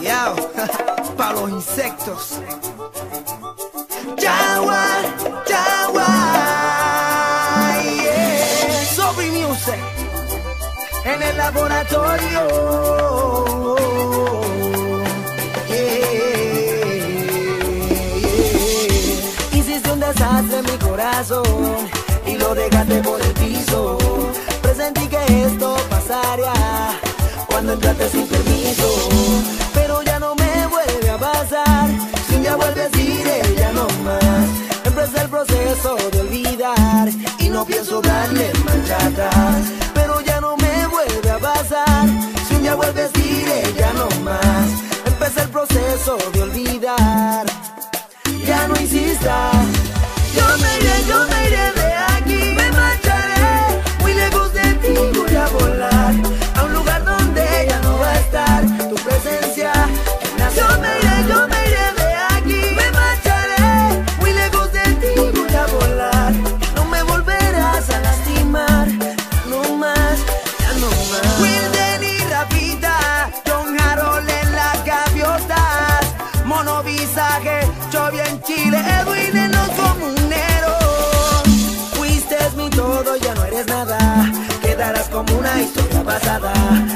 Yao, pa' los insectos. Yawa, yawa, yeah. Sofri Music en el laboratorio. Yeah. Hiciste un desastre en mi corazón y lo dejaste por el piso. Presentí que esto pasaría cuando entraste sin permiso, pero ya no me vuelve a pasar. Si un día vuelves, diré ya no más. Empecé el proceso de olvidar y no pienso darle marcha atrás, pero ya no me vuelve a pasar. Si un día vuelves, diré ya no más. Empecé el proceso de olvidar. Ya no insistas. Yo me iré de aquí. Me marcharé muy lejos de ti. Voy a volar a un lugar donde ya no va a estar tu presencia. Yo me iré de aquí. Me marcharé muy lejos de ti. Voy a volar. No me volverás a lastimar. No más, ya no más. Wilden y Rapita, John Harold en las gaviotas, Mono Visaje, Chovy en Chile, Edwin en los comuneros. Fuiste mi todo, ya no eres nada. Quedarás como una historia pasada.